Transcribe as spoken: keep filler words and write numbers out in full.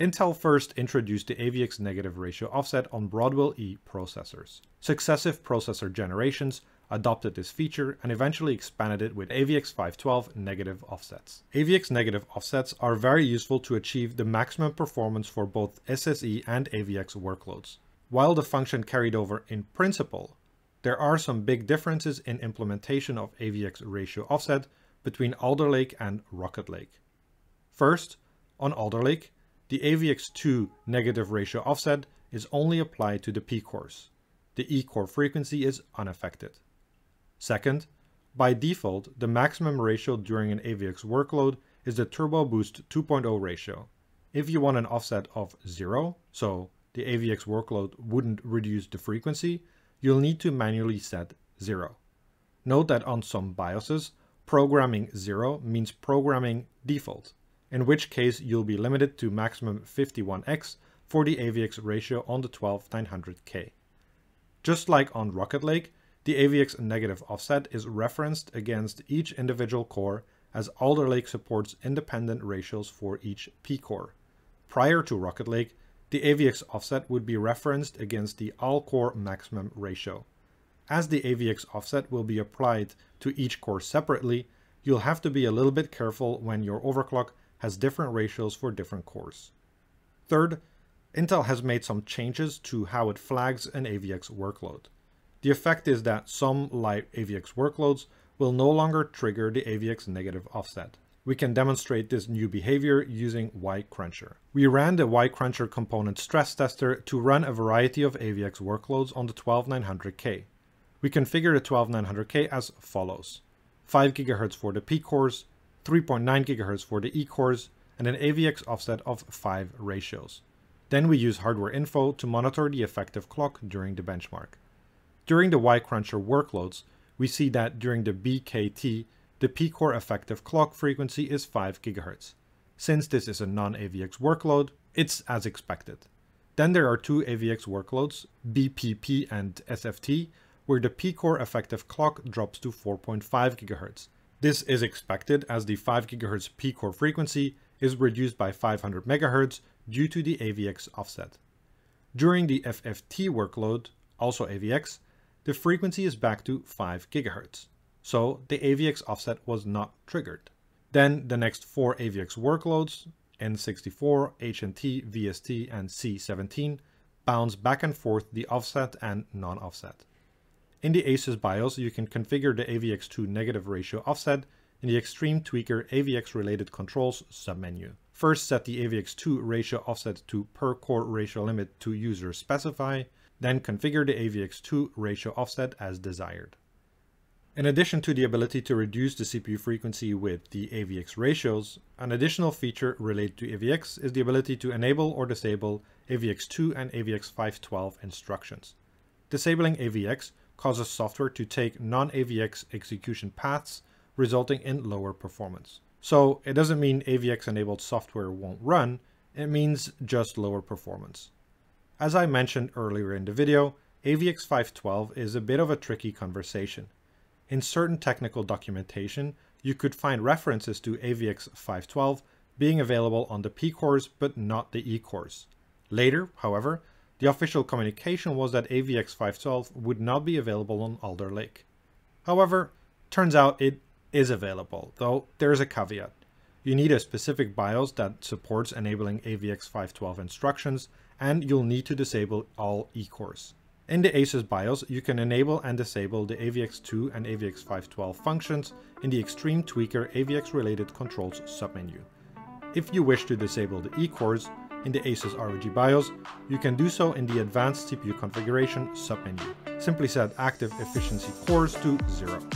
Intel first introduced the A V X negative ratio offset on Broadwell E processors. Successive processor generations adopted this feature and eventually expanded it with A V X five twelve negative offsets. A V X negative offsets are very useful to achieve the maximum performance for both S S E and A V X workloads. While the function carried over in principle, there are some big differences in implementation of A V X ratio offset between Alder Lake and Rocket Lake. First, on Alder Lake, the A V X two negative ratio offset is only applied to the P-cores. The E-core frequency is unaffected. Second, by default, the maximum ratio during an A V X workload is the Turbo Boost two point oh ratio. If you want an offset of zero, so the A V X workload wouldn't reduce the frequency, you'll need to manually set zero. Note that on some BIOSes, programming zero means programming default, in which case you'll be limited to maximum fifty-one X for the A V X ratio on the one two nine hundred K. Just like on Rocket Lake, the A V X negative offset is referenced against each individual core, as Alder Lake supports independent ratios for each P-core. Prior to Rocket Lake, the A V X offset would be referenced against the all-core maximum ratio. As the A V X offset will be applied to each core separately, you'll have to be a little bit careful when your overclock has different ratios for different cores. Third, Intel has made some changes to how it flags an A V X workload. The effect is that some live A V X workloads will no longer trigger the A V X negative offset. We can demonstrate this new behavior using Y-Cruncher. We ran the Y-Cruncher component stress tester to run a variety of A V X workloads on the one two nine hundred K. We configure the one two nine hundred K as follows: five gigahertz for the P-cores, three point nine gigahertz for the E-cores, and an A V X offset of five ratios. Then we use hardware info to monitor the effective clock during the benchmark. During the Y-Cruncher workloads, we see that during the B K T, the P-core effective clock frequency is five gigahertz. Since this is a non-A V X workload, it's as expected. Then there are two A V X workloads, B P P and S F T, where the P-core effective clock drops to four point five gigahertz. This is expected as the five gigahertz P-core frequency is reduced by five hundred megahertz due to the A V X offset. During the F F T workload, also A V X, the frequency is back to five gigahertz. So the A V X offset was not triggered. Then the next four A V X workloads, N sixty-four, H N T, V S T, and C seventeen, bounce back and forth the offset and non-offset. In the ASUS BIOS, you can configure the A V X two negative ratio offset in the Extreme Tweaker A V X-related controls submenu. First, set the A V X two ratio offset to per core ratio limit to user specify, then configure the A V X two ratio offset as desired. In addition to the ability to reduce the C P U frequency with the A V X ratios, an additional feature related to A V X is the ability to enable or disable A V X two and A V X five twelve instructions. Disabling A V X causes software to take non-A V X execution paths, resulting in lower performance. So it doesn't mean A V X-enabled software won't run, it means just lower performance. As I mentioned earlier in the video, A V X five twelve is a bit of a tricky conversation. In certain technical documentation, you could find references to A V X five twelve being available on the P-cores but not the E-cores. Later, however, the official communication was that A V X five twelve would not be available on Alder Lake. However, turns out it is available, though there is a caveat. You need a specific BIOS that supports enabling A V X five twelve instructions, and you'll need to disable all E-cores. In the ASUS BIOS, you can enable and disable the A V X two and A V X five twelve functions in the Extreme Tweaker A V X-related controls submenu. If you wish to disable the E-cores in the ASUS ROG BIOS, you can do so in the Advanced C P U Configuration submenu. Simply set Active Efficiency Cores to zero.